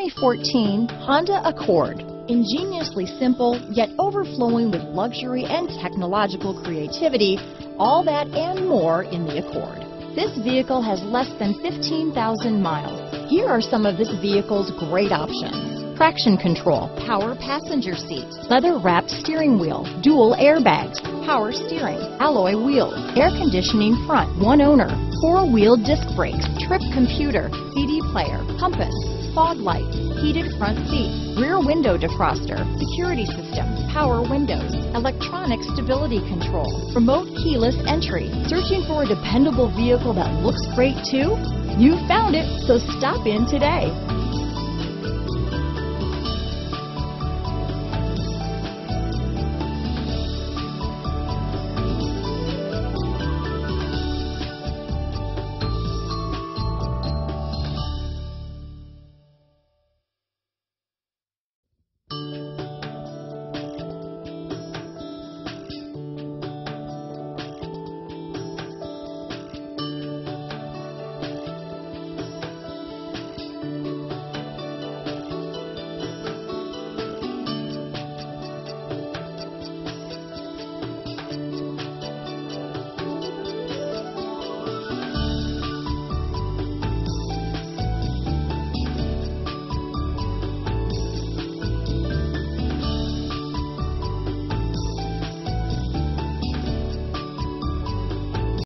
2014 Honda Accord. Ingeniously simple, yet overflowing with luxury and technological creativity, all that and more in the Accord. This vehicle has less than 15,000 miles. Here are some of this vehicle's great options. Traction control, power passenger seat, leather-wrapped steering wheel, dual airbags, power steering, alloy wheels, air conditioning front, one owner, four-wheel disc brakes, trip computer, CD player, compass, fog lights, heated front seats, rear window defroster, security system, power windows, electronic stability control, remote keyless entry. Searching for a dependable vehicle that looks great too? You found it, so stop in today.